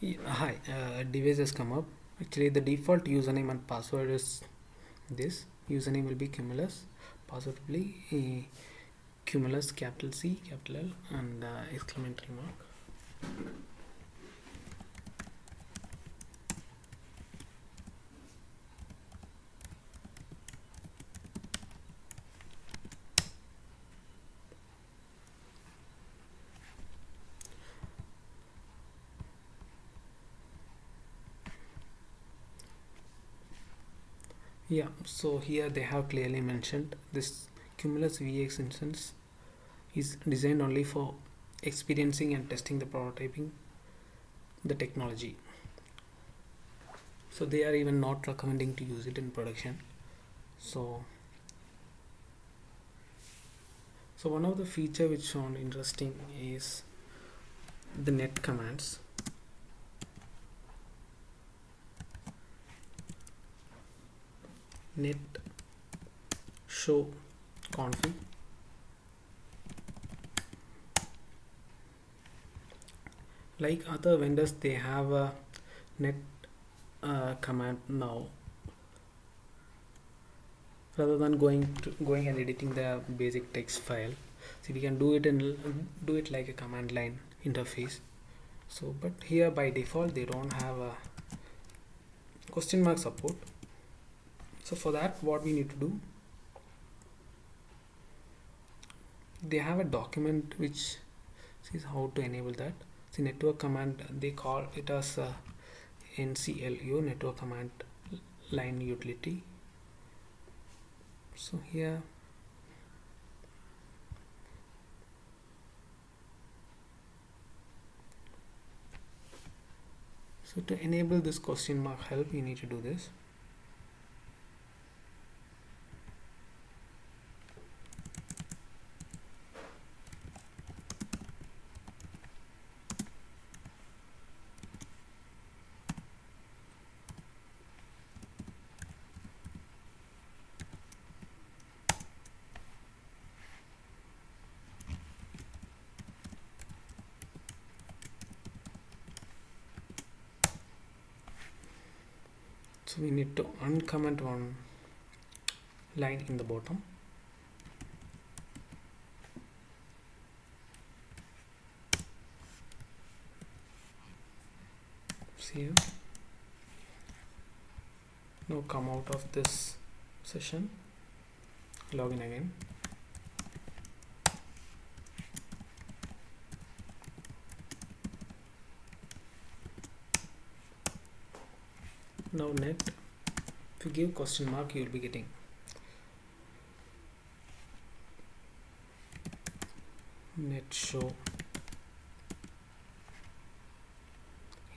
Hi, device has come up. Actually, the default username and password is this. Username will be Cumulus, password will be Cumulus, capital C, capital L, and exclamatory mark. Yeah, so here they have clearly mentioned this Cumulus VX instance is designed only for experiencing and testing the prototyping the technology. So they are even not recommending to use it in production. So one of the feature which found interesting is the net commands. Net show config, like other vendors they have a net command now, rather than going and editing the basic text file. See, we can do it like a command line interface. So but here by default they don't have a question mark support. So for that, what we need to do, they have a document which says how to enable that. See, network command, they call it as NCLU, network command line utility. So here to enable this question mark help, you need to do this. So we need to uncomment one line in the bottom. See you. Now come out of this session. Log in again. Now net, if you give question mark, you will be getting. Net show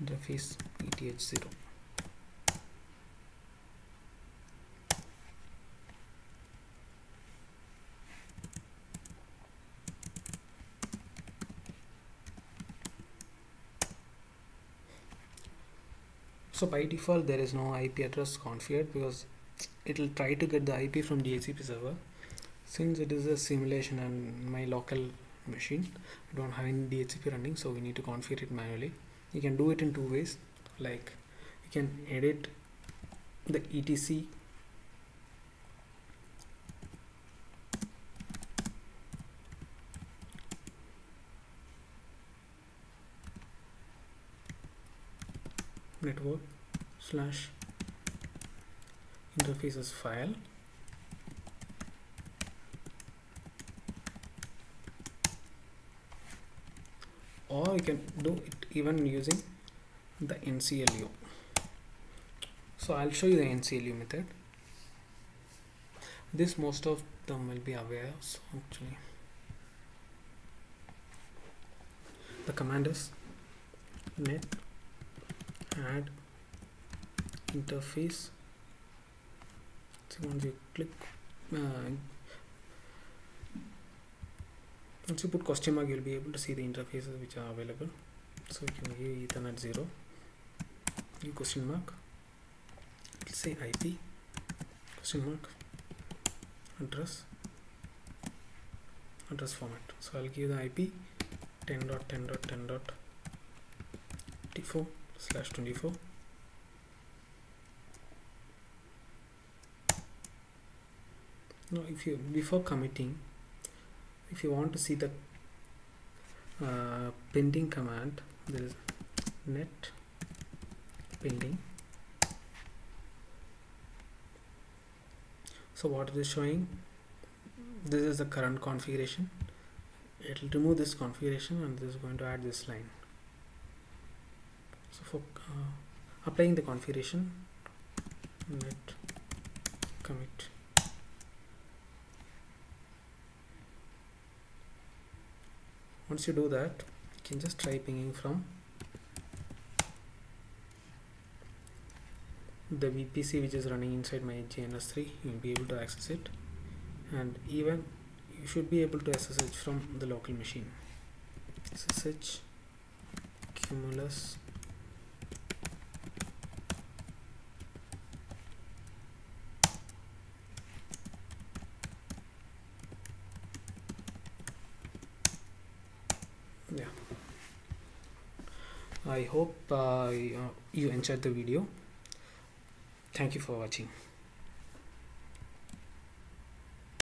interface ETH0. So by default there is no IP address configured because it will try to get the IP from DHCP server. Since it is a simulation and my local machine, I don't have any DHCP running, so we need to configure it manually. You can do it in two ways, like you can edit the etc network / interfaces file, or you can do it even using the NCLU. So I'll show you the NCLU method. This most of them will be aware. So actually the command is net add interface. So once you click, once you put question mark, you'll be able to see the interfaces which are available. So you can give Ethernet 0, give question mark, it'll say IP, question mark, address format. So I'll give the IP 10.10.10.T4 /24. Now if you, before committing, if you want to see the pending command, there is net pending. So what it is showing, this is the current configuration. It will remove this configuration and this is going to add this line. So for applying the configuration, net commit. Once you do that, you can just try pinging from the VPC which is running inside my GNS3. You'll be able to access it, and even you should be able to SSH from the local machine. SSH Cumulus . Yeah, I hope you enjoyed the video. Thank you for watching.